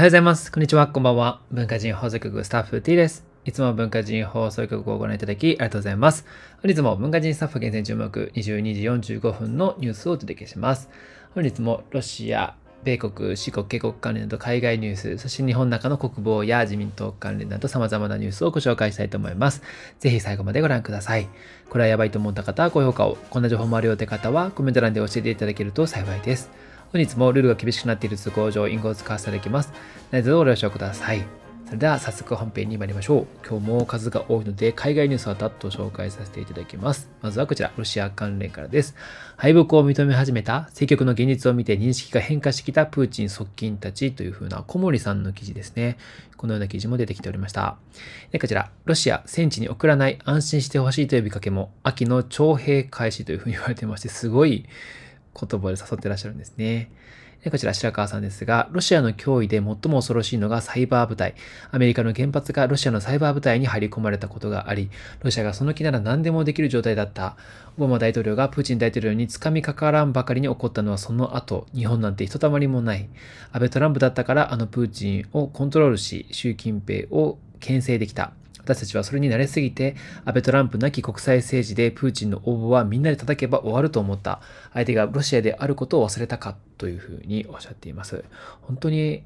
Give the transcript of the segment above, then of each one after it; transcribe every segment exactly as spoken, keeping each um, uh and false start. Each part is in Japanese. はようございます。こんにちは。こんばんは。文化人放送局スタッフ T です。いつも文化人放送局をご覧いただきありがとうございます。本日も文化人スタッフ厳選注目にじゅうにじよんじゅうごふんのニュースをお届けします。本日もロシア、米国、四国、警告関連など海外ニュース、そして日本の中の国防や自民党関連など様々なニュースをご紹介したいと思います。ぜひ最後までご覧ください。これはやばいと思った方は高評価を、こんな情報もあるよって方はコメント欄で教えていただけると幸いです。本日もルールが厳しくなっている都合上、隠語を使わせていただきます。何卒ご了承ください。それでは早速本編に参りましょう。今日も数が多いので、海外ニュースをざっと紹介させていただきます。まずはこちら、ロシア関連からです。敗北を認め始めた、政局の現実を見て認識が変化してきたプーチン側近たちというふうな小森さんの記事ですね。このような記事も出てきておりました。でこちら、ロシア、戦地に送らない、安心してほしいという呼びかけも、秋の徴兵開始というふうに言われてまして、すごい言葉で誘ってらっしゃるんですね。こちら白川さんですが、ロシアの脅威で最も恐ろしいのがサイバー部隊。アメリカの原発がロシアのサイバー部隊に入り込まれたことがあり、ロシアがその気なら何でもできる状態だった。オバマ大統領がプーチン大統領につかみかからんばかりに怒ったのはその後、日本なんてひとたまりもない。安倍トランプだったからあのプーチンをコントロールし、習近平を牽制できた。私たちはそれに慣れすぎて、安倍トランプなき国際政治でプーチンの応募はみんなで叩けば終わると思った。相手がロシアであることを忘れたかというふうにおっしゃっています。本当に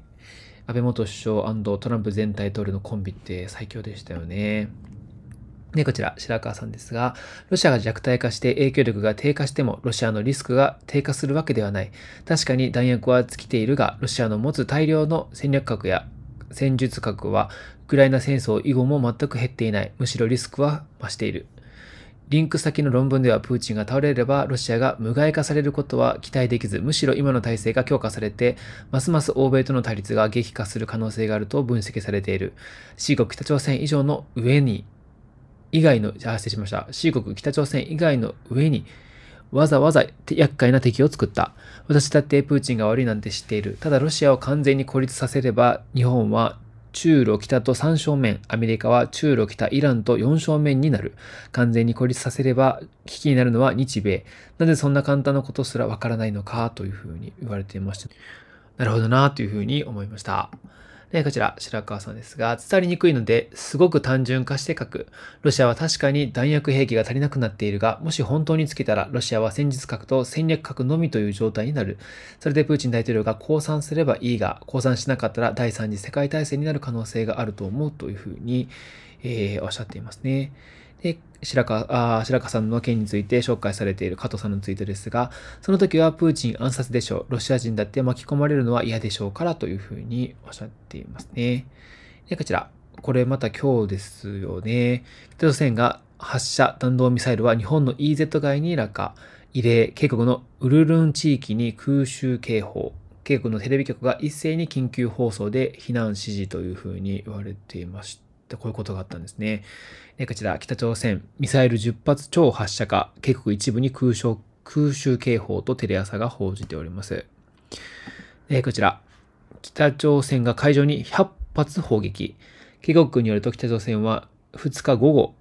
安倍元首相&トランプ前大統領のコンビって最強でしたよね。で、こちら、白川さんですが、ロシアが弱体化して影響力が低下しても、ロシアのリスクが低下するわけではない。確かに弾薬は尽きているが、ロシアの持つ大量の戦略核や戦術核は、ウクライナ戦争以後も全く減っていない。むしろリスクは増している。リンク先の論文ではプーチンが倒れればロシアが無害化されることは期待できず、むしろ今の体制が強化されて、ますます欧米との対立が激化する可能性があると分析されている。四国北朝鮮以上の上に、以外の、あ、失礼しました。四国北朝鮮以外の上に、わざわざ厄介な敵を作った。私だってプーチンが悪いなんて知っている。ただロシアを完全に孤立させれば、日本は中ロ北とさん正面、アメリカは中ロ北イランとよん正面になる。完全に孤立させれば危機になるのは日米。なぜそんな簡単なことすらわからないのかというふうに言われていました。なるほどなというふうに思いました。で、こちら、白川さんですが、伝わりにくいので、すごく単純化して書く。ロシアは確かに弾薬兵器が足りなくなっているが、もし本当につけたら、ロシアは戦術核と戦略核のみという状態になる。それでプーチン大統領が降参すればいいが、降参しなかったら第三次世界大戦になる可能性があると思うというふうに、えー、おっしゃっていますね。で白川、あ、白川さんの件について紹介されている加藤さんのツイートですが、その時はプーチン暗殺でしょう。ロシア人だって巻き込まれるのは嫌でしょうからというふうにおっしゃっていますね。で、こちら。これまた今日ですよね。北朝鮮が発射弾道ミサイルは日本の イーゼット 外に落下。異例、渓谷のウルルン地域に空襲警報。渓谷のテレビ局が一斉に緊急放送で避難指示というふうに言われていました。こういうことがあったんですね。で、こちら、北朝鮮、ミサイルじゅっぱつ超発射か、渓谷一部に空襲、空襲警報とテレ朝が報じております。で、こちら、北朝鮮が海上にひゃっぱつ砲撃。渓谷によると北朝鮮はふつか午後、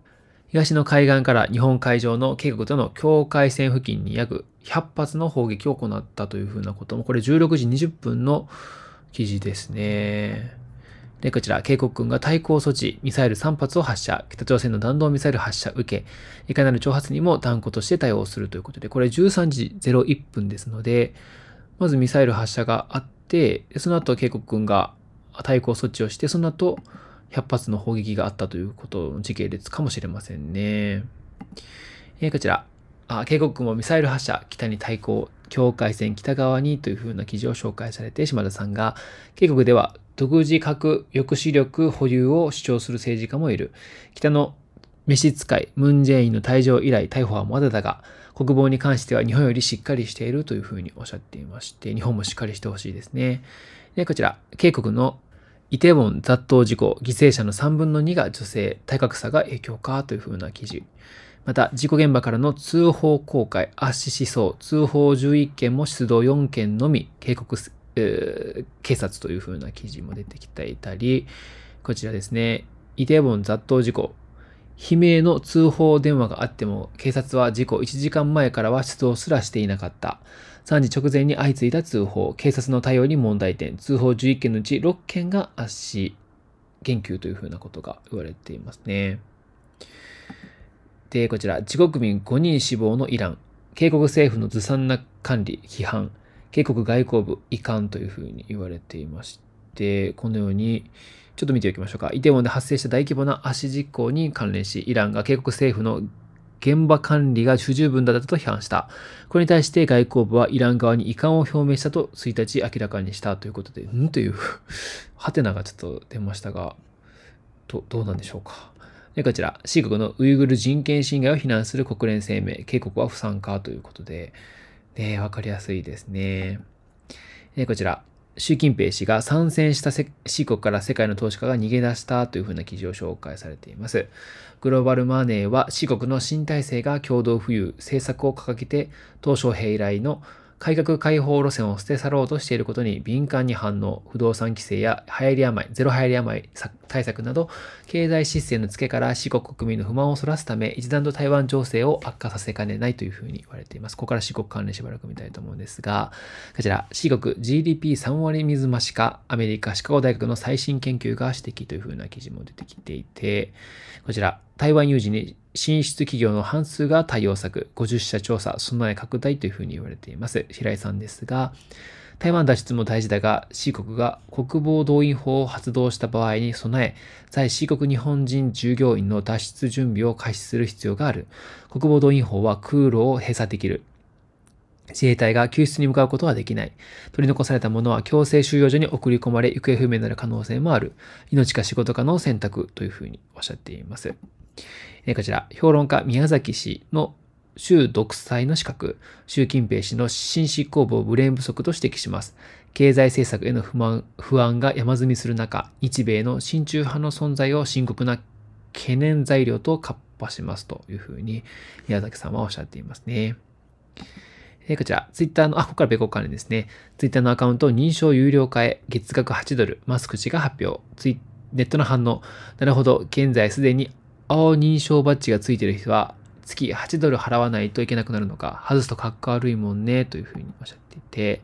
東の海岸から日本海上の渓谷との境界線付近に約ひゃっぱつの砲撃を行ったというふうなことも、これじゅうろくじにじゅっぷんの記事ですね。で、こちら、警告軍が対抗措置、ミサイルさんぱつを発射、北朝鮮の弾道ミサイル発射受け、いかなる挑発にも断固として対応するということで、これじゅうさんじぜろいっぷんですので、まずミサイル発射があって、その後警告軍が対抗措置をして、その後ひゃっぱつの砲撃があったということの時系列かもしれませんね。えー、こちら、あ、警告軍もミサイル発射、北に対抗、境界線北側にというふうな記事を紹介されて、島田さんが、警告では、独自核抑止力保有を主張する政治家もいる。北の召使い、ムン・ジェインの退場以来逮捕はまだだが、国防に関しては日本よりしっかりしているというふうにおっしゃっていまして、日本もしっかりしてほしいですね。で、こちら、渓谷のイテウォン雑踏事故、犠牲者のさんぶんのにが女性、体格差が影響かというふうな記事。また、事故現場からの通報公開、圧死しそう、通報じゅういっけんも出動よんけんのみ、警告す警察という風な記事も出てきていたり、こちらですね、イテウォン雑踏事故、悲鳴の通報電話があっても、警察は事故いちじかんまえからは出動すらしていなかった。さんじ直前に相次いだ通報、警察の対応に問題点、通報じゅういっけんのうちろっけんが圧死、減給というふうなことが言われていますね。で、こちら、自国民ごにん死亡のイラン、警告政府のずさんな管理、批判、警告外交部、遺憾というふうに言われていまして、このように、ちょっと見ておきましょうか。イテウォンで発生した大規模な圧死実行に関連し、イランが警告政府の現場管理が不十分だったと批判した。これに対して外交部はイラン側に遺憾を表明したとついたち明らかにしたということで、んという、ハテナがちょっと出ましたが、ど、どうなんでしょうか。で、こちら、シー国のウイグル人権侵害を非難する国連声明、警告は不参加ということで、ね、わかりやすいですね。で、こちら。習近平氏が参戦したシー国から世界の投資家が逃げ出したというふうな記事を紹介されています。グローバルマネーはシー国の新体制が共同富裕、政策を掲げて、鄧小平以来の改革開放路線を捨て去ろうとしていることに敏感に反応、不動産規制や流行り病、ゼロ流行り病対策など、経済失勢のつけからシー国国民の不満をそらすため、一段と台湾情勢を悪化させかねないというふうに言われています。ここからシー国関連しばらく見たいと思うんですが、こちら、シー国 ジーディーピーさん 割水増しか、アメリカシカゴ大学の最新研究が指摘というふうな記事も出てきていて、こちら、台湾有事に進出企業の半数が対応策、ごじゅっしゃ調査、備え拡大というふうに言われています。平井さんですが、台湾脱出も大事だが、シー国が国防動員法を発動した場合に備え、在シー国日本人従業員の脱出準備を開始する必要がある。国防動員法は空路を閉鎖できる。自衛隊が救出に向かうことはできない。取り残された者は強制収容所に送り込まれ、行方不明になる可能性もある。命か仕事かの選択というふうにおっしゃっています。こちら、評論家宮崎氏の習独裁の資格、習近平氏の新執行部をブレーン不足と指摘します。経済政策への不満、不安が山積みする中、日米の親中派の存在を深刻な懸念材料と合併しますというふうに宮崎さんはおっしゃっていますね。えこちら、ツイッターの、あ、ここから米国関連ですね。ツイッターのアカウントを認証有料化へ、月額はちドル、マスク氏が発表。ツイネットの反応、なるほど、現在すでに青認証バッジがついている人は、月はちドル払わないといけなくなるのか、外すとかっこ悪いもんね、というふうにおっしゃっていて、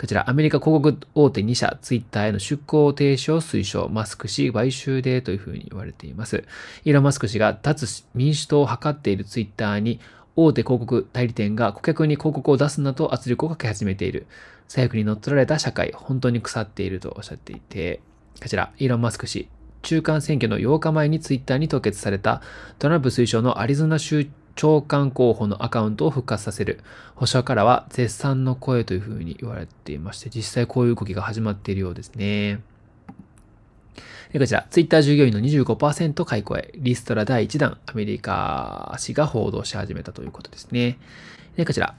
こちら、アメリカ広告大手にしゃ、ツイッターへの出向停止を推奨、マスク氏買収でというふうに言われています。イーロン・マスク氏が脱民主党を図っているツイッターに、大手広告代理店が顧客に広告を出すなと圧力をかけ始めている。左翼に乗っ取られた社会、本当に腐っているとおっしゃっていて、こちら、イーロン・マスク氏、中間選挙のようかまえにツイッターに凍結されたトランプ推奨のアリゾナ州長官候補のアカウントを復活させる。保守からは絶賛の声というふうに言われていまして、実際こういう動きが始まっているようですね。こちら、ツイッター従業員の にじゅうごパーセント 解雇へ、リストラだいいちだん、アメリカ氏が報道し始めたということですね。で、こちら、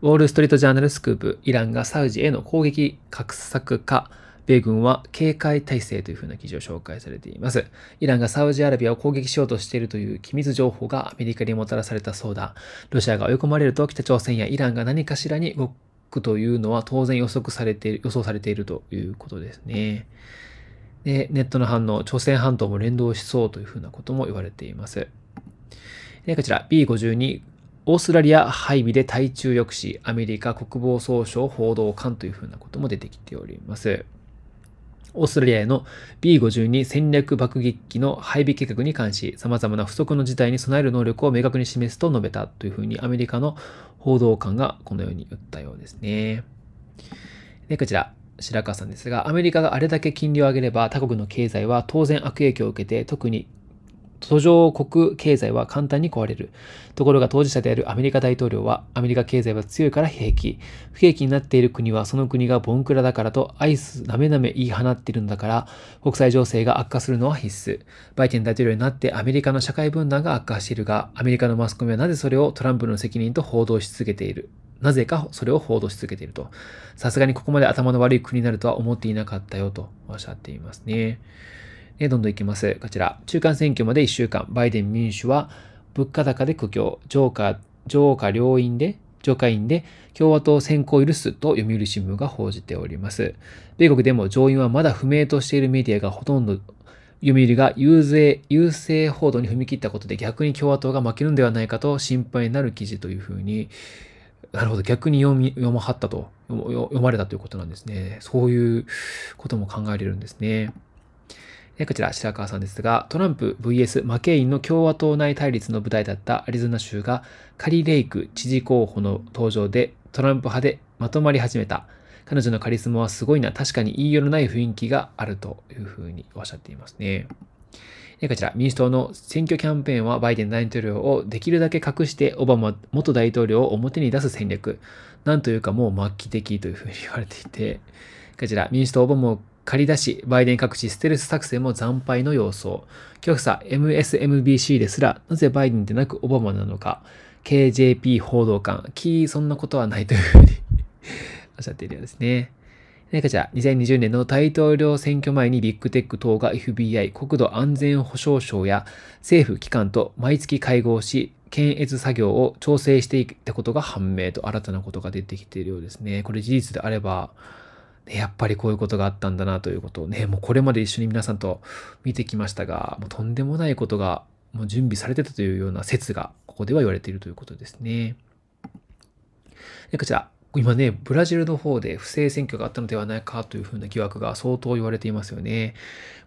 ウォール・ストリート・ジャーナル・スクープ、イランがサウジへの攻撃画策か、米軍は警戒態勢というふうな記事を紹介されています。イランがサウジアラビアを攻撃しようとしているという機密情報がアメリカにもたらされたそうだ。ロシアが追い込まれると北朝鮮やイランが何かしらに動くというのは当然予測されている、予想されているということですね。で、ネットの反応、朝鮮半島も連動しそうというふうなことも言われています。で、こちら、ビーごじゅうに、オーストラリア配備で対中抑止、アメリカ国防総省報道官というふうなことも出てきております。オーストラリアへの ビーごじゅうに 戦略爆撃機の配備計画に関し、様々な不測の事態に備える能力を明確に示すと述べたというふうにアメリカの報道官がこのように言ったようですね。で、こちら。白川さんですが、アメリカがあれだけ金利を上げれば他国の経済は当然悪影響を受けて、特に途上国経済は簡単に壊れる。ところが当事者であるアメリカ大統領は、アメリカ経済は強いから平気。不景気になっている国はその国がボンクラだからとアイスなめなめ言い放っているんだから、国際情勢が悪化するのは必須。バイデン大統領になってアメリカの社会分断が悪化しているが、アメリカのマスコミはなぜそれをトランプの責任と報道し続けている。なぜかそれを報道し続けていると。さすがにここまで頭の悪い国になるとは思っていなかったよとおっしゃっていますね。で、どんどんいきます。こちら。中間選挙までいっしゅうかん、バイデン民主は物価高で苦境、上下、上下両院で、上下院で共和党先行を許すと読売新聞が報じております。米国でも上院はまだ不明としているメディアがほとんど、読売が優勢、優勢報道に踏み切ったことで逆に共和党が負けるのではないかと心配になる記事というふうに、なるほど、逆に読み、読まはったと、読まれたということなんですね。そういうことも考えられるんですね。こちら、白川さんですが、トランプ ブイエス マケインの共和党内対立の舞台だったアリゾナ州がカリ・レイク知事候補の登場でトランプ派でまとまり始めた。彼女のカリスマはすごいな。確かに言いようのない雰囲気があるというふうにおっしゃっていますね。こちら、民主党の選挙キャンペーンはバイデン大統領をできるだけ隠してオバマ元大統領を表に出す戦略。なんというかもう末期的というふうに言われていて、こちら、民主党オバマを借り出し、バイデン各地ステルス作戦も惨敗の様相。極左 エムエスエムビーシー ですら、なぜバイデンでなくオバマなのか。ケージェーピー 報道官、キー、そんなことはないというふうにおっしゃっているようですね。こちら、にせんにじゅうねんの大統領選挙前にビッグテック等が エフビーアイ 国土安全保障省や政府機関と毎月会合し、検閲作業を調整していったことが判明と新たなことが出てきているようですね。これ事実であれば、やっぱりこういうことがあったんだなということをね、もうこれまで一緒に皆さんと見てきましたが、もうとんでもないことがもう準備されてたというような説がここでは言われているということですね。で、こちら、今ね、ブラジルの方で不正選挙があったのではないかというふうな疑惑が相当言われていますよね。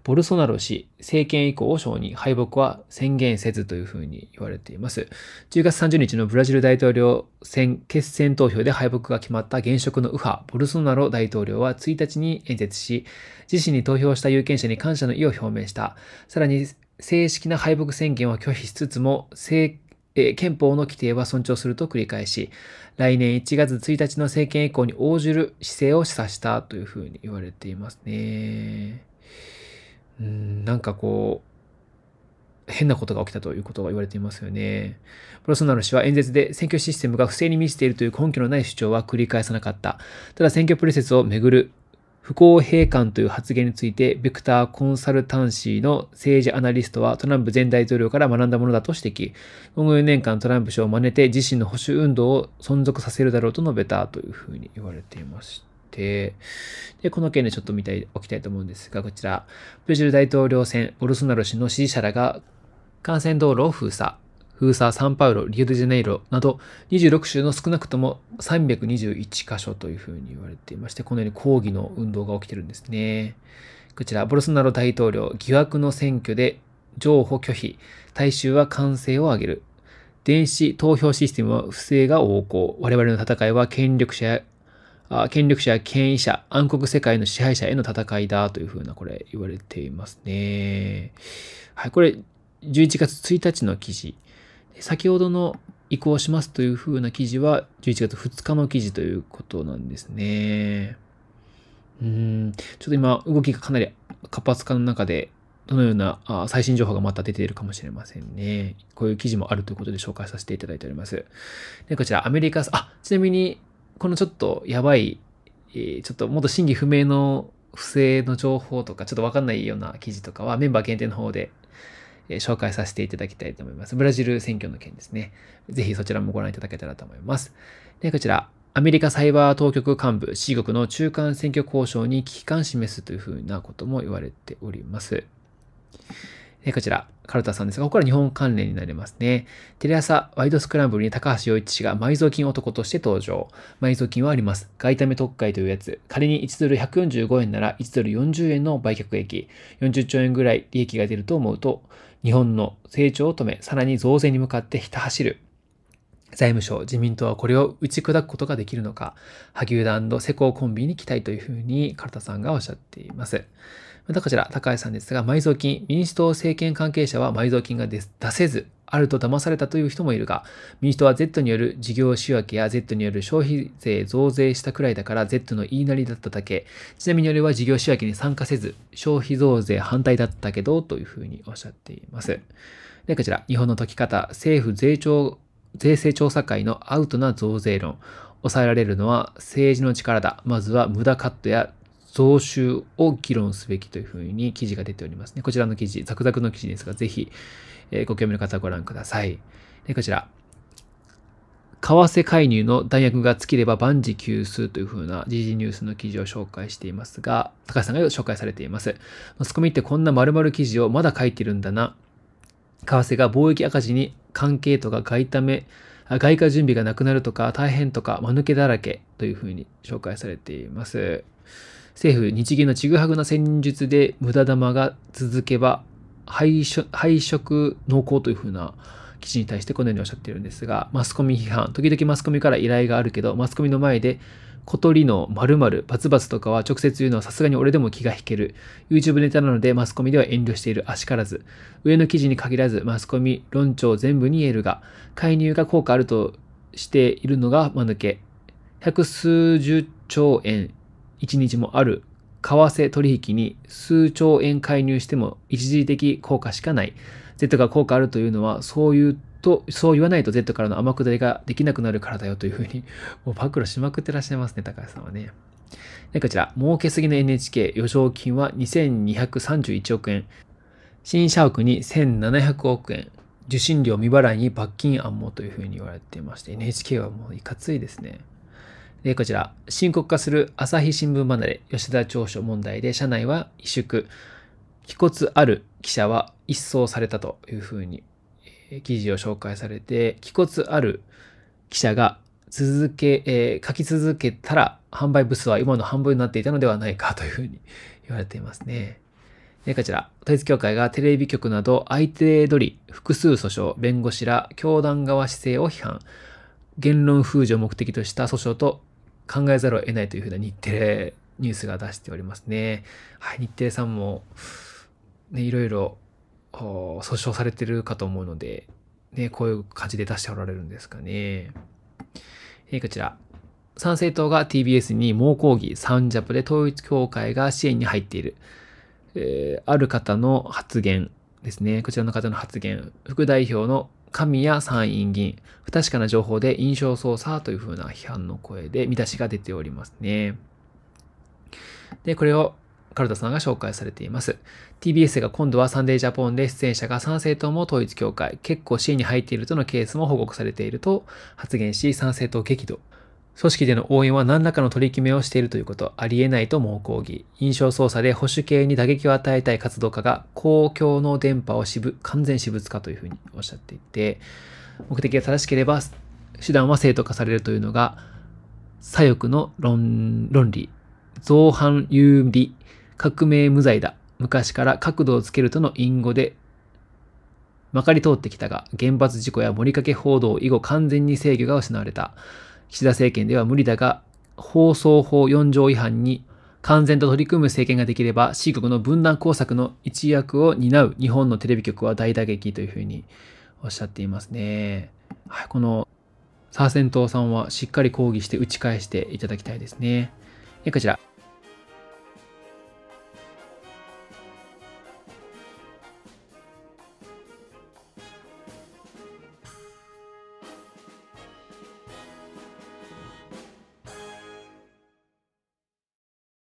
ボルソナロ氏、政権以降を承認、敗北は宣言せずというふうに言われています。じゅうがつさんじゅうにちのブラジル大統領選決選投票で敗北が決まった現職の右派、ボルソナロ大統領はいちにちに演説し、自身に投票した有権者に感謝の意を表明した。さらに、正式な敗北宣言を拒否しつつも、政権憲法の規定は尊重すると繰り返し、来年いちがつついたちの政権以降に応じる姿勢を示唆したというふうに言われていますね。うーん、なんかこう、変なことが起きたということが言われていますよね。ボルソナロ氏は演説で選挙システムが不正に満ちているという根拠のない主張は繰り返さなかった。ただ選挙プロセスをめぐる不公平感という発言について、ビクター・コンサルタンシーの政治アナリストはトランプ前大統領から学んだものだと指摘。今後よねんかんトランプ氏を真似て自身の保守運動を存続させるだろうと述べたというふうに言われていまして。で、この件でちょっと見ておきたいと思うんですが、こちら、ブラジル大統領選、ボルソナロ氏の支持者らが幹線道路を封鎖。封鎖、サンパウロ、リオデジャネイロなどにじゅうろくしゅうの少なくともさんびゃくにじゅういちかしょというふうに言われていまして、このように抗議の運動が起きてるんですね。こちら、ボルソナロ大統領、疑惑の選挙で譲歩拒否、大衆は歓声を上げる。電子投票システムは不正が横行。我々の戦いは権力者や権力者や権威者、暗黒世界の支配者への戦いだというふうな、これ言われていますね。はい、これじゅういちがつついたちの記事。先ほどの移行しますというふうな記事はじゅういちがつふつかの記事ということなんですね。うーん、ちょっと今動きがかなり活発化の中で、どのような最新情報がまた出ているかもしれませんね。こういう記事もあるということで紹介させていただいております。で、こちらアメリカ、あ、ちなみにこのちょっとやばい、ちょっともっと真偽不明の不正の情報とか、ちょっとわかんないような記事とかはメンバー限定の方で紹介させていただきたいと思います。ブラジル選挙の件ですね。ぜひそちらもご覧いただけたらと思います。で、こちら、アメリカサイバー当局幹部、シー国の中間選挙交渉に危機感を示すというふうなことも言われております。で、こちら、カルタさんですが、ここから日本関連になりますね。テレ朝ワイドスクランブルに高橋洋一氏が埋蔵金男として登場。埋蔵金はあります。外為特会というやつ。仮にいちドルひゃくよんじゅうごえんならいちドルよんじゅうえんの売却益。よんじゅっちょうえんぐらい利益が出ると思うと、日本の成長を止め、さらに増税に向かってひた走る。財務省、自民党はこれを打ち砕くことができるのか。萩生田&世耕コンビに期待というふうに、カルタさんがおっしゃっています。またこちら、高橋さんですが、埋蔵金、民主党政権関係者は埋蔵金が出せず、あると騙されたという人もいるが、民主党は Z による事業仕分けや Z による消費税増税したくらいだから Z の言いなりだっただけ。ちなみに俺は事業仕分けに参加せず、消費増税反対だったけど、というふうにおっしゃっています。で、こちら、日本の解き方、政府税調、税制調査会のアウトな増税論。抑えられるのは政治の力だ。まずは無駄カットや増収を議論すべきというふうに記事が出ておりますね。こちらの記事、ザクザクの記事ですが、ぜひ、えー、ご興味の方はご覧ください。で、こちら、為為替介入の弾薬が尽きれば万事休すというふうな時事ニュースの記事を紹介していますが、高橋さんが紹介されています。マスコミってこんな丸々記事をまだ書いてるんだな。為替が貿易赤字に関係とか外為、外貨準備がなくなるとか大変とか間抜けだらけというふうに紹介されています。政府、日銀のちぐはぐな戦術で無駄玉が続けば敗色濃厚というふうな記事に対してこのようにおっしゃっているんですが、マスコミ批判、時々マスコミから依頼があるけど、マスコミの前で小鳥の〇〇、バツバツとかは直接言うのはさすがに俺でも気が引ける。YouTube ネタなのでマスコミでは遠慮しているあしからず。上の記事に限らずマスコミ、論調全部に言えるが、介入が効果あるとしているのが間抜け。百数十兆円、一日もある。為替取引に数兆円介入しても一時的効果しかない。Z が効果あるというのは、そう言うと、そう言わないと Z からの天下りができなくなるからだよというふうに、もう暴露しまくってらっしゃいますね、高橋さんはね。で、こちら、儲けすぎの エヌエイチケー、余剰金はにせんにひゃくさんじゅういちおくえん、新社屋にせんななひゃくおくえん、受信料未払いに罰金案もというふうに言われていまして、エヌエイチケー はもういかついですね。で、こちら、深刻化する朝日新聞離れ、吉田調書問題で社内は萎縮。気骨ある記者は一掃されたというふうに、えー、記事を紹介されて、気骨ある記者が続け、えー、書き続けたら販売部数は今の半分になっていたのではないかというふうに言われていますね。で、こちら、統一教会がテレビ局など相手取り、複数訴訟、弁護士ら、教団側姿勢を批判、言論封じを目的とした訴訟と考えざるを得ないというふうな日テレニュースが出しておりますね。はい、日テレさんも、ね、いろいろ訴訟されてるかと思うので、ね、こういう感じで出しておられるんですかね。えー、こちら。参政党が ティービーエス に猛抗議、サウンジャポで統一教会が支援に入っている。えー、ある方の発言ですね。こちらの方の発言。副代表の神谷参院議員。不確かな情報で印象操作というふうな批判の声で見出しが出ておりますね。で、これを、カルタさんが紹介されています。ティービーエス が今度はサンデージャポンで出演者が参政党も統一教会、結構支援に入っているとのケースも報告されていると発言し、参政党激怒。組織での応援は何らかの取り決めをしているということ、ありえないと猛抗議。印象操作で保守系に打撃を与えたい活動家が公共の電波をしぶ完全私物化というふうにおっしゃっていて、目的が正しければ手段は正当化されるというのが左翼の 論, 論理。造反有理。革命無罪だ。昔から角度をつけるとの隠語でまかり通ってきたが、原発事故や盛りかけ報道以後完全に制御が失われた。岸田政権では無理だが、放送法よんじょう違反に完全と取り組む政権ができれば、C国の分断工作の一役を担う日本のテレビ局は大打撃というふうにおっしゃっていますね。はい、この参政党さんはしっかり抗議して打ち返していただきたいですね。で、こちら。